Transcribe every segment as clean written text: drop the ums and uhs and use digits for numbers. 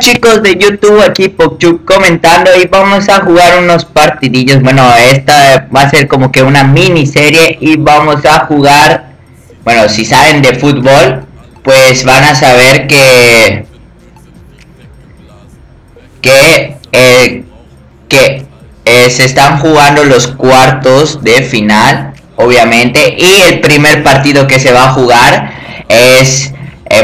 chicos de YouTube, aquí PopChub comentando, y vamos a jugar unos partidillos. Bueno, esta va a ser como que una miniserie y vamos a jugar. Bueno, si saben de fútbol, pues van a saber que se están jugando los cuartos de final, obviamente. Y el primer partido que se va a jugar es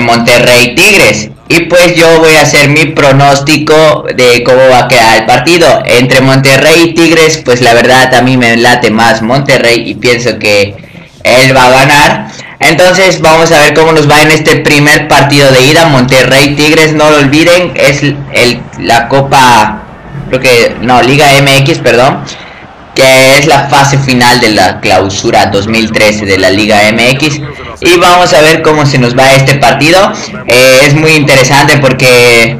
Monterrey Tigres. Y pues yo voy a hacer mi pronóstico de cómo va a quedar el partido entre Monterrey y Tigres. Pues la verdad a mí me late más Monterrey y pienso que él va a ganar. Entonces vamos a ver cómo nos va en este primer partido de ida. Monterrey Tigres, no lo olviden, es la Copa, creo que no, Liga MX, perdón, que es la fase final de la clausura 2013 de la Liga MX. Y vamos a ver cómo se nos va este partido. Es muy interesante porque,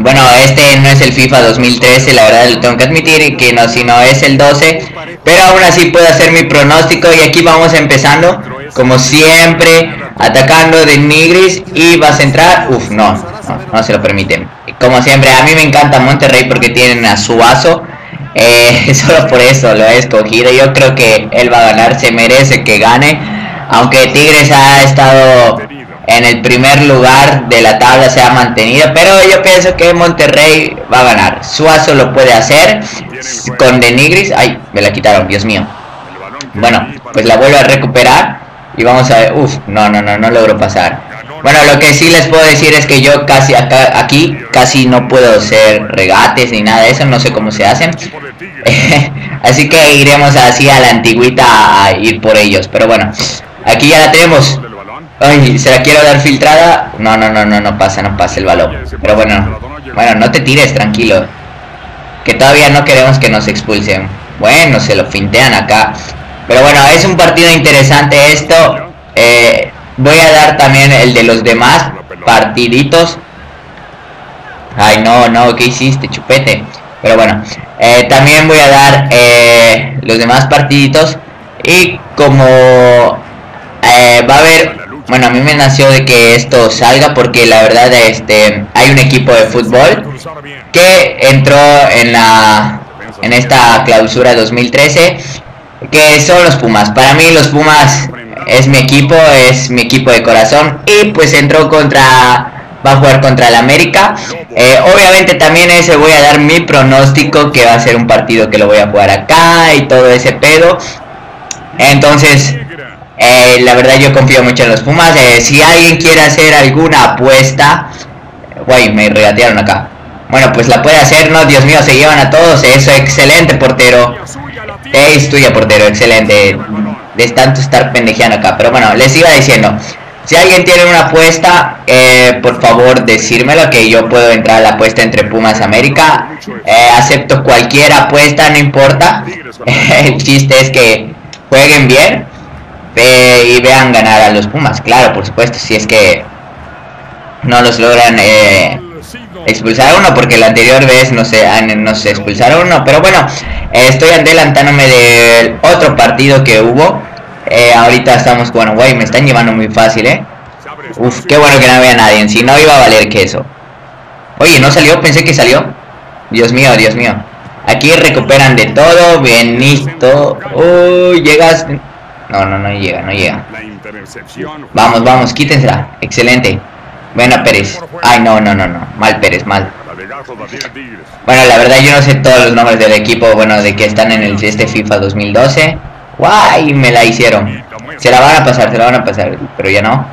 bueno, este no es el FIFA 2013, la verdad lo tengo que admitir, que no, si no es el 12. Pero aún así puedo hacer mi pronóstico. Y aquí vamos empezando, como siempre, atacando de Nigris. Y va a centrar, uff, no se lo permiten. Como siempre, a mí me encanta Monterrey porque tienen a Suazo. Solo por eso lo he escogido. Yo creo que él va a ganar, se merece que gane. Aunque Tigres ha estado en el primer lugar de la tabla, se ha mantenido, pero yo pienso que Monterrey va a ganar. Suazo lo puede hacer con de Nigris. Ay, me la quitaron, Dios mío. Bueno, pues la vuelvo a recuperar y vamos a ver. Uf, no logro pasar. Bueno, lo que sí les puedo decir es que yo casi aquí casi no puedo hacer regates ni nada de eso, no sé cómo se hacen. Así que iremos así a la antigüita a ir por ellos. Pero bueno, aquí ya la tenemos. Ay, se la quiero dar filtrada. No pasa el balón. Pero bueno, no te tires, tranquilo, que todavía no queremos que nos expulsen. Bueno, se lo fintean acá. Pero bueno, es un partido interesante esto. Voy a dar también el de los demás partiditos. Ay, no, ¿qué hiciste, chupete? Pero bueno, también voy a dar los demás partiditos. Y como va a haber, bueno, a mí me nació de que esto salga porque la verdad hay un equipo de fútbol que entró en esta clausura 2013, que son los Pumas. Para mí los Pumas es mi equipo de corazón. Y pues entró va a jugar contra el América. Obviamente también ese voy a dar mi pronóstico, que va a ser un partido que lo voy a jugar acá y todo ese pedo. Entonces, la verdad yo confío mucho en los Pumas. Si alguien quiere hacer alguna apuesta, guay, me regatearon acá. Bueno, pues la puede hacer. No, Dios mío, se llevan a todos. Eso, excelente portero. Es tuya, portero, excelente. De tanto estar pendejeando acá. Pero bueno, les iba diciendo, si alguien tiene una apuesta, por favor decírmelo, que yo puedo entrar a la apuesta entre Pumas América. Acepto cualquier apuesta, no importa. El chiste es que jueguen bien y vean ganar a los Pumas. Claro, por supuesto, si es que no los logran expulsar a uno, porque la anterior vez no se expulsaron uno. Pero bueno, estoy adelantándome del otro partido que hubo. Ahorita estamos, bueno, güey, me están llevando muy fácil, Uf, qué bueno que no había nadie, si no iba a valer queso. Oye, no salió, pensé que salió. Dios mío, Dios mío. Aquí recuperan de todo, bien listo. Uy, llegas. No llega. Vamos, vamos, quítensela. Excelente. Bueno, Pérez. Ay, no. Mal, Pérez, mal. Bueno, la verdad yo no sé todos los nombres del equipo, bueno, de que están en este FIFA 2012. Guay, me la hicieron. Se la van a pasar, pero ya no.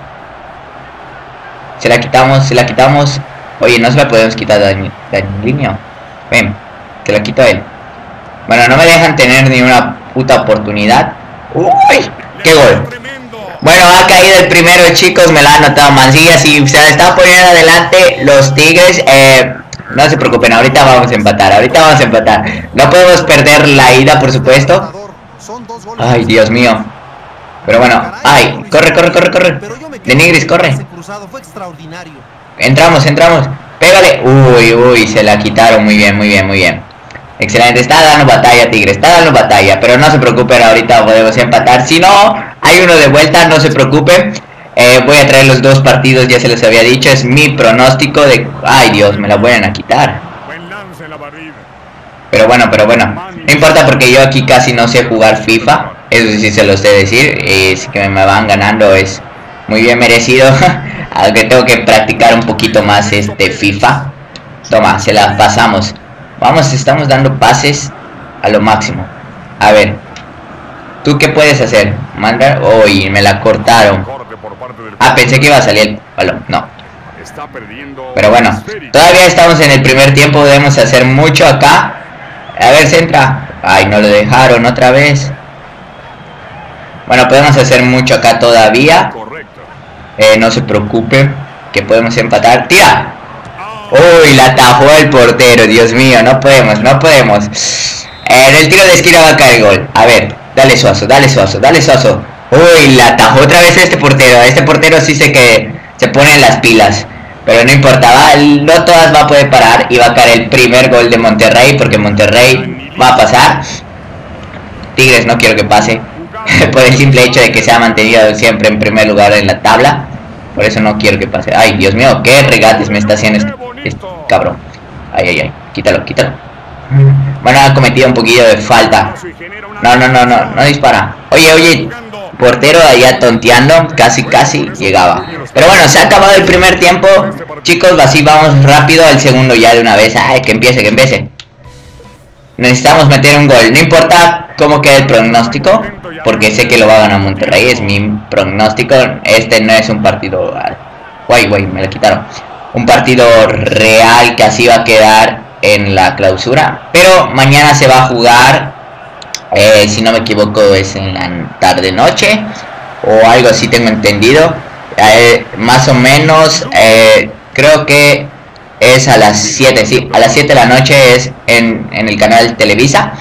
Se la quitamos. Oye, no se la podemos quitar Danilinho. Ven, te la quito a él. Bueno, no me dejan tener ni una puta oportunidad. Uy, qué gol. Bueno, ha caído el primero, chicos, me la ha anotado Mancilla. Si se la está poniendo adelante los Tigres, no se preocupen, ahorita vamos a empatar, no podemos perder la ida, por supuesto. Ay, Dios mío. Pero bueno, ay, corre. De Nigris, corre. Entramos, pégale. Uy, se la quitaron, muy bien. Excelente, está dando batalla Tigres, pero no se preocupen, ahorita podemos empatar. Si no, hay uno de vuelta, no se preocupen. Voy a traer los dos partidos, ya se los había dicho. Es mi pronóstico de... ¡Ay, Dios! Me la vuelven a quitar. Pero bueno. No importa porque yo aquí casi no sé jugar FIFA. Eso sí se los sé decir. Es que me van ganando. Es muy bien merecido. Aunque tengo que practicar un poquito más este FIFA. Toma, se la pasamos. Vamos, estamos dando pases a lo máximo. A ver. ¿Tú qué puedes hacer? Mandar... ¡Uy! Me la cortaron. Ah, pensé que iba a salir el balón. No. Pero bueno. Todavía estamos en el primer tiempo. Debemos hacer mucho acá. A ver, centra. Ay, no lo dejaron otra vez. Bueno, podemos hacer mucho acá todavía. No se preocupen, que podemos empatar. ¡Tira! Uy, la atajó el portero. Dios mío, no podemos. En el tiro de esquina va a caer el gol. A ver, dale, Suazo, dale Suazo. Uy, la atajó otra vez este portero. Este portero sí sé que se pone en las pilas. Pero no importaba, no todas va a poder parar. Y va a caer el primer gol de Monterrey, porque Monterrey va a pasar. Tigres no quiero que pase por el simple hecho de que se ha mantenido siempre en primer lugar en la tabla. Por eso no quiero que pase. Ay, Dios mío, qué regates me está haciendo este cabrón. Ay, quítalo. Bueno, ha cometido un poquillo de falta. No dispara. Oye, portero allá tonteando, casi llegaba. Pero bueno, se ha acabado el primer tiempo. Chicos, así vamos rápido al segundo ya de una vez. Ay, que empiece. Necesitamos meter un gol. No importa cómo quede el pronóstico, porque sé que lo va a ganar Monterrey. Es mi pronóstico. Este no es un partido... Guay, me lo quitaron. Un partido real que así va a quedar en la clausura. Pero mañana se va a jugar... si no me equivoco es en la tarde noche o algo así, tengo entendido. Más o menos creo que es a las 7, sí, a las 7 de la noche es en el canal Televisa.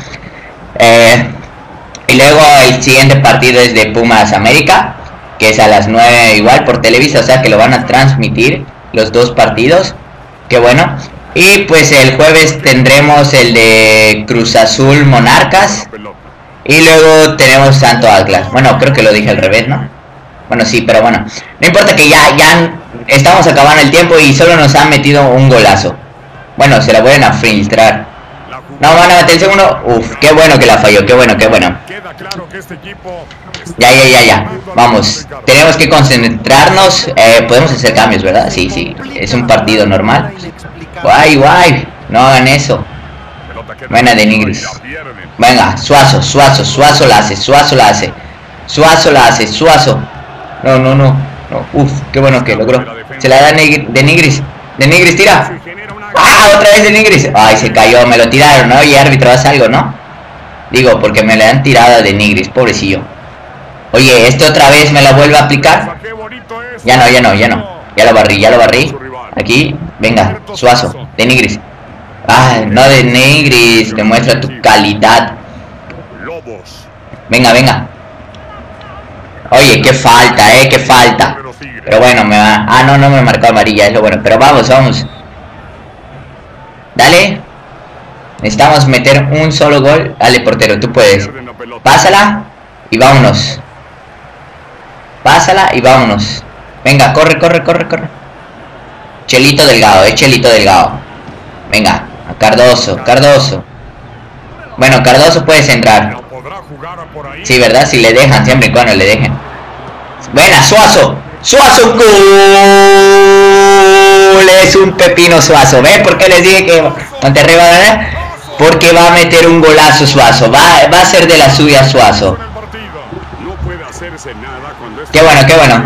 Y luego el siguiente partido es de Pumas América, que es a las 9 igual por Televisa, o sea que lo van a transmitir los dos partidos. Qué bueno. Y pues el jueves tendremos el de Cruz Azul Monarcas. Y luego tenemos Santo Atlas. Bueno, creo que lo dije al revés, ¿no? Bueno, sí, pero bueno. No importa que ya estamos acabando el tiempo y solo nos han metido un golazo. Bueno, se la vuelven a filtrar. No, van a meter el segundo. Uf, qué bueno que la falló, qué bueno. Ya. Vamos, tenemos que concentrarnos. Podemos hacer cambios, ¿verdad? Sí, es un partido normal. Guay, no hagan eso. Buena, de Nigris. Venga, Suazo la hace. No. Uf, qué bueno que logró. Se la da de Nigris. De Nigris, tira. ¡Ah! Otra vez de Nigris. Ay, se cayó, me lo tiraron, ¿no? Y árbitro, haz algo, ¿no? Digo, porque me la han tirado de Nigris, pobrecillo. Oye, este otra vez me la vuelve a aplicar. Ya no. Ya lo barrí. Aquí, venga, Suazo, de Nigris. Ah, no, de Nigris, demuestra tu calidad. Venga. Oye, qué falta. Pero bueno, me va. Ah, no me marcó amarilla, es lo bueno. Pero vamos. Dale. Necesitamos meter un solo gol. Dale, portero, tú puedes. Pásala y vámonos. Venga, corre. Chelito Delgado. Venga, a Cardoso. Bueno, Cardoso puede entrar. Sí, ¿verdad? Si le dejan, siempre y cuando le dejen. Buena, Suazo. ¡Gol! Es un pepino Suazo. ¿Ven por qué les dije que Monterrey va a ganar? Porque va a meter un golazo Suazo. Va a ser de la suya Suazo. Qué bueno.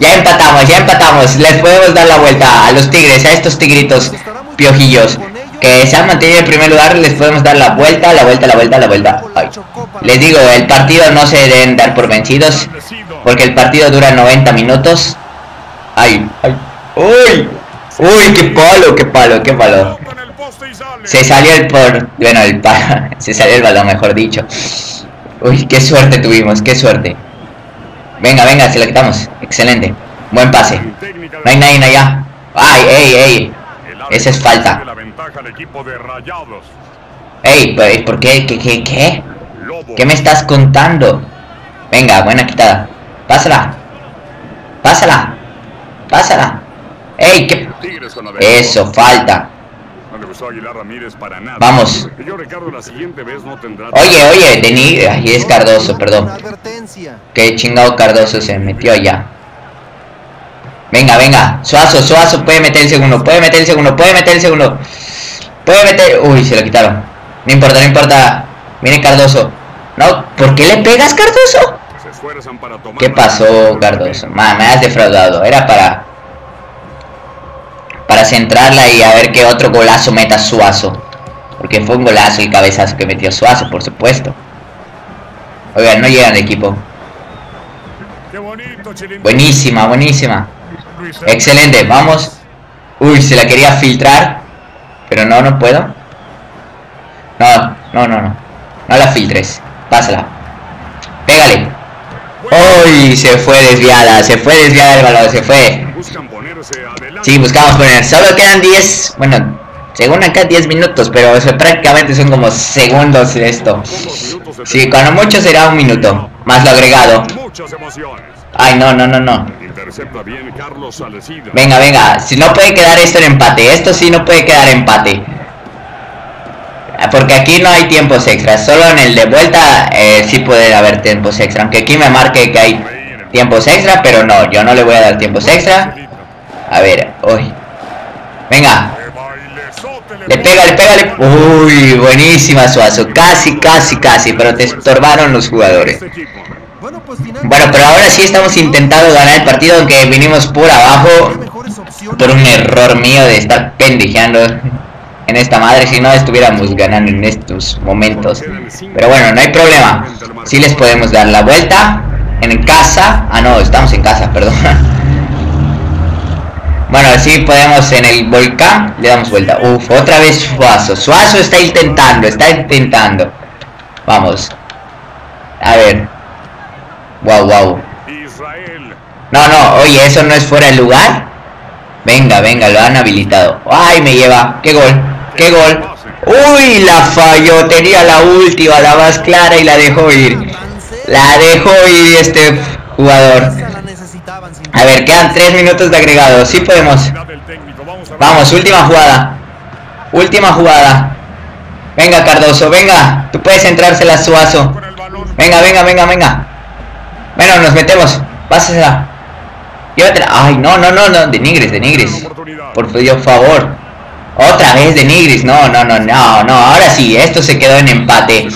Ya empatamos. Les podemos dar la vuelta a los tigres, a estos tigritos piojillos que se han mantenido en primer lugar. Les podemos dar la vuelta. Ay. Les digo, el partido no se deben dar por vencidos, porque el partido dura 90 minutos. Ay. Uy, qué palo. Se salió el balón, mejor dicho. Uy, qué suerte tuvimos. Venga, se la quitamos. Excelente. Buen pase. No hay nadie allá. Ay, ey. Esa es falta. Ey, ¿por qué? ¿Qué? ¿Qué me estás contando? Venga, buena quitada. Pásala. Pásala. Pásala. ¡Ey! ¿Qué? Eso, falta. Vamos. Oye, oye, de Nigris. Ahí es Cardoso, perdón. Qué chingado Cardoso se metió allá. Venga, venga. Suazo, Suazo. Puede meter el segundo. Puede meter el segundo. Puede meter el segundo. Puede meter. Uy, se lo quitaron. No importa, no importa. Mire Cardoso. No, ¿por qué le pegas, Cardoso? ¿Qué pasó, Cardoso? Man, me has defraudado. Era para centrarla y a ver qué otro golazo meta Suazo. Porque fue un golazo el cabezazo que metió Suazo, por supuesto. Oigan, no llegan de equipo. Buenísima, buenísima. Excelente, vamos. Uy, se la quería filtrar. Pero no, no puedo. No, no, no, no. No la filtres. Pásala. Pégale. ¡Uy! Se fue desviada el balón, se fue. Sí, buscamos poner. Solo quedan 10, bueno, según acá 10 minutos, pero eso prácticamente son como segundos esto. Sí, cuando mucho será un minuto, más lo agregado. Ay, no, no, no, no. Venga, venga, si no puede quedar esto en empate, esto sí no puede quedar empate. Porque aquí no hay tiempos extras, solo en el de vuelta sí puede haber tiempos extra. Aunque aquí me marque que hay tiempos extra, pero no, yo no le voy a dar tiempos extra. A ver, uy. Venga. Le pega, le pega, le... Uy, buenísima Suazo. Casi, casi, casi, pero te estorbaron los jugadores. Bueno, pero ahora sí estamos intentando ganar el partido, aunque vinimos por abajo por un error mío de estar pendejeando en esta madre, si no estuviéramos ganando en estos momentos. Pero bueno, no hay problema. Si sí les podemos dar la vuelta en casa. Ah, no, estamos en casa, perdón. Bueno, sí podemos en el volcán. Le damos vuelta. Uf, otra vez Suazo. Suazo está intentando, está intentando. Vamos. A ver. Wow, wow. No, no, oye, eso no es fuera de lugar. Venga, venga, lo han habilitado. Ay, me lleva. Qué gol. ¡Qué gol! ¡Uy! La falló. Tenía la última, la más clara y la dejó ir. La dejó ir este jugador. A ver, quedan 3 minutos de agregado. Sí podemos. Vamos, última jugada. Última jugada. Venga, Cardoso, venga. Tú puedes entrársela, Suazo. Venga, venga, venga, venga. Bueno, nos metemos. Pásasela. Llévatela. Ay, no, no, no, no. De Nigris, de Nigris. Por Dios, favor. Otra vez de Nigris, no, no, no, no, no, ahora sí, esto se quedó en empate.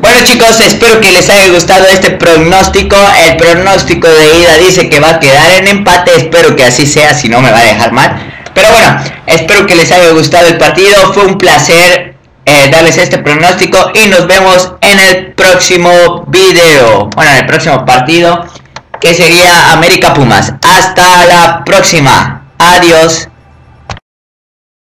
Bueno chicos, espero que les haya gustado este pronóstico. El pronóstico de ida dice que va a quedar en empate, espero que así sea, si no me va a dejar mal. Pero bueno, espero que les haya gustado el partido, fue un placer darles este pronóstico y nos vemos en el próximo video, bueno, en el próximo partido, que sería América Pumas. Hasta la próxima, adiós.